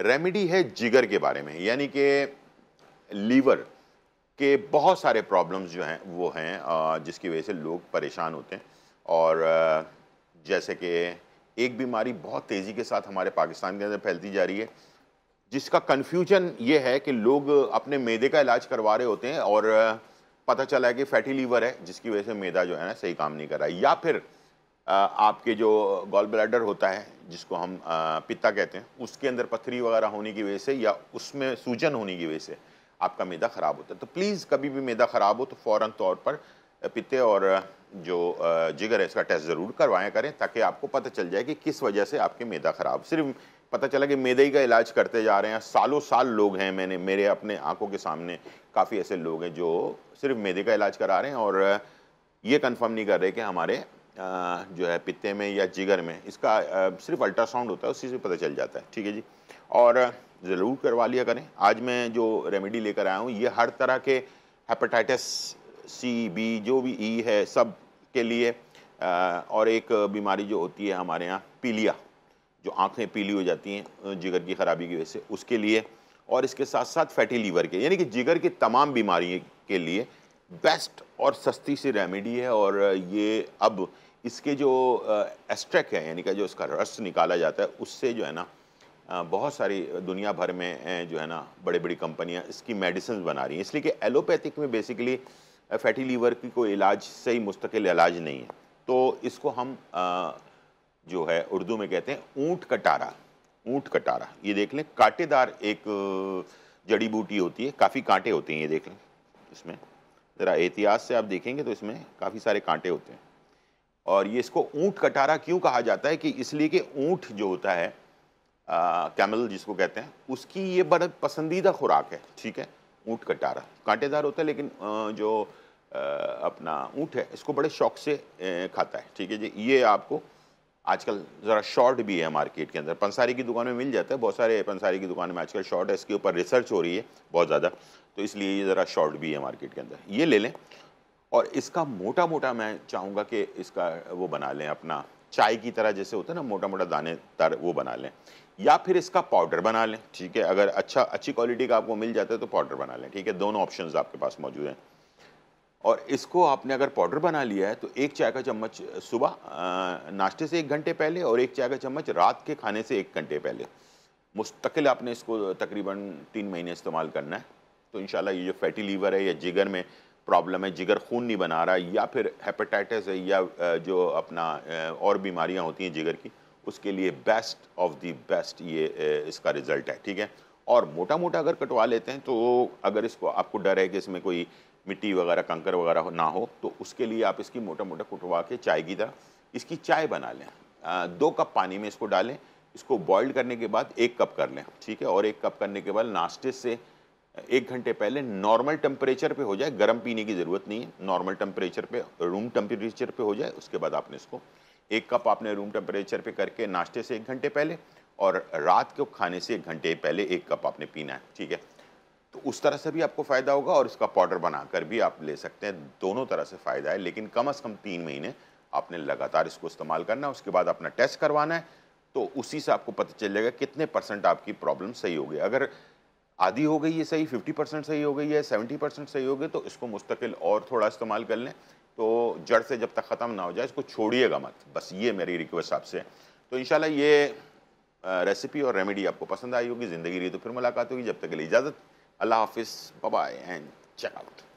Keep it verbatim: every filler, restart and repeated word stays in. Remedy है जिगर के बारे में, यानी कि लीवर के बहुत सारे प्रॉब्लम्स जो हैं वो हैं जिसकी वजह से लोग परेशान होते हैं। और जैसे कि एक बीमारी बहुत तेज़ी के साथ हमारे पाकिस्तान के अंदर फैलती जा रही है, जिसका कन्फ्यूजन ये है कि लोग अपने मैदे का इलाज करवा रहे होते हैं और पता चला है कि फैटी लीवर है, जिसकी वजह से मैदा जो है ना सही काम नहीं कर रहा है। या फिर आपके जो गॉल ब्लैडर होता है जिसको हम पित्ता कहते हैं, उसके अंदर पथरी वगैरह होने की वजह से या उसमें सूजन होने की वजह से आपका मैदा ख़राब होता है। तो प्लीज़ कभी भी मैदा ख़राब हो तो फ़ौरन तौर पर पित्ते और जो जिगर है इसका टेस्ट ज़रूर करवाया करें, ताकि आपको पता चल जाए कि किस वजह से आपके मैदा ख़राब। सिर्फ पता चला कि मैदे ही का इलाज करते जा रहे हैं, सालों साल लोग हैं, मैंने मेरे अपने आंखों के सामने काफ़ी ऐसे लोग हैं जो सिर्फ मैदे का इलाज करा रहे हैं और ये कंफर्म नहीं कर रहे कि हमारे जो है पित्ते में या जिगर में, इसका सिर्फ अल्ट्रासाउंड होता है उसी से पता चल जाता है। ठीक है जी, और ज़रूर करवा लिया करें। आज मैं जो रेमेडी लेकर आया हूँ ये हर तरह के हेपेटाइटिस सी बी जो भी ई है सब के लिए, और एक बीमारी जो होती है हमारे यहाँ पीलिया, जो आँखें पीली हो जाती हैं जिगर की ख़राबी की वजह से, उसके लिए, और इसके साथ साथ फैटी लीवर के, यानी कि जिगर की तमाम बीमारियों के लिए बेस्ट और सस्ती सी रेमेडी है। और ये अब इसके जो एस्ट्रैक्ट है यानी कि जो इसका रस निकाला जाता है, उससे जो है ना बहुत सारी दुनिया भर में जो है ना बड़ी बड़ी कंपनियां इसकी मेडिसिन बना रही हैं, इसलिए कि एलोपैथिक में बेसिकली फैटी लीवर की कोई इलाज, सही मुस्तकिल इलाज नहीं है। तो इसको हम जो है उर्दू में कहते हैं ऊँट कटारा। ऊँट कटारा ये देख लें, कांटेदार एक जड़ी बूटी होती है, काफ़ी कांटे होते हैं, ये देख लें इसमें ज़रा एहतियात से आप देखेंगे तो इसमें काफ़ी सारे कांटे होते हैं। और ये इसको ऊँट कटारा क्यों कहा जाता है कि इसलिए कि ऊँट जो होता है कैमल जिसको कहते हैं, उसकी ये बड़ा पसंदीदा खुराक है। ठीक है, ऊँट कटारा कांटेदार होता है, लेकिन जो अपना ऊँट है इसको बड़े शौक से खाता है। ठीक है जी, ये आपको आजकल ज़रा शॉर्ट भी है मार्केट के अंदर, पंसारी की दुकान में मिल जाता है, बहुत सारे पंसारी की दुकान में आजकल शॉर्ट है, इसके ऊपर रिसर्च हो रही है बहुत ज़्यादा, तो इसलिए ये ज़रा शॉर्ट भी है मार्केट के अंदर, ये ले लें। और इसका मोटा मोटा मैं चाहूँगा कि इसका वो बना लें, अपना चाय की तरह जैसे होता है ना मोटा मोटा दानेदार, वो बना लें, या फिर इसका पाउडर बना लें। ठीक है, अगर अच्छा अच्छी क्वालिटी का आपको मिल जाता है तो पाउडर बना लें। ठीक है, दोनों ऑप्शंस आपके पास मौजूद हैं। और इसको आपने अगर पाउडर बना लिया है तो एक चाय का चम्मच सुबह नाश्ते से एक घंटे पहले और एक चाय का चम्मच रात के खाने से एक घंटे पहले मुस्तकिल आपने इसको तकरीबन तीन महीने इस्तेमाल करना है। तो इंशाल्लाह ये जो फैटी लीवर है या जिगर में प्रॉब्लम है, जिगर खून नहीं बना रहा है, या फिर हेपेटाइटिस है या जो अपना और बीमारियां होती हैं जिगर की, उसके लिए बेस्ट ऑफ दी बेस्ट ये इसका रिज़ल्ट है। ठीक है, और मोटा मोटा अगर कटवा लेते हैं तो अगर इसको आपको डर है कि इसमें कोई मिट्टी वगैरह कंकर वगैरह ना हो, तो उसके लिए आप इसकी मोटा मोटा कुटवा के चाय की तरह इसकी चाय बना लें। दो कप पानी में इसको डालें, इसको बॉयल करने के बाद एक कप कर लें। ठीक है, और एक कप करने के बाद नाश्ते से एक घंटे पहले नॉर्मल टेम्परेचर पे हो जाए, गर्म पीने की ज़रूरत नहीं है, नॉर्मल टेम्परेचर पे, रूम टेम्परेचर पे हो जाए। उसके बाद आपने इसको एक कप आपने रूम टेम्परेचर पे करके नाश्ते से एक घंटे पहले और रात को खाने से एक घंटे पहले एक कप आपने पीना है। ठीक है, तो उस तरह से भी आपको फ़ायदा होगा और इसका पाउडर बनाकर भी आप ले सकते हैं, दोनों तरह से फ़ायदा है। लेकिन कम अज़ कम तीन महीने आपने लगातार इसको इस्तेमाल करना है, उसके बाद अपना टेस्ट करवाना है, तो उसी से आपको पता चल जाएगा कितने परसेंट आपकी प्रॉब्लम सही हो गई। अगर आधी हो गई है सही, पचास परसेंट सही हो गई है, सत्तर परसेंट सही हो गई, तो इसको मुस्तकिल और थोड़ा इस्तेमाल कर लें, तो जड़ से जब तक ख़त्म ना हो जाए इसको छोड़िएगा मत, बस ये मेरी रिक्वेस्ट आपसे। तो इंशाल्लाह ये रेसिपी और रेमेडी आपको पसंद आई होगी। ज़िंदगी रही तो फिर मुलाकात होगी, जब तक के लिए इजाज़त, अल्लाह हाफिज़, बाय एंड चेक आउट।